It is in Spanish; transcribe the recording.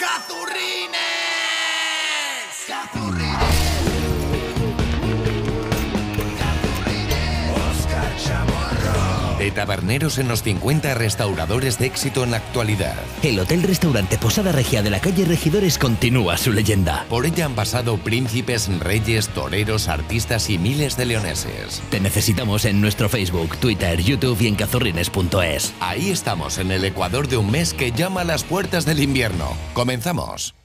¡Cazurrines! ¡Cazurrines! De taberneros en los 50 restauradores de éxito en la actualidad. El hotel-restaurante Posada Regia de la calle Regidores continúa su leyenda. Por ella han pasado príncipes, reyes, toreros, artistas y miles de leoneses. Te necesitamos en nuestro Facebook, Twitter, YouTube y en cazurrines.es. Ahí estamos, en el Ecuador de un mes que llama a las puertas del invierno. ¡Comenzamos!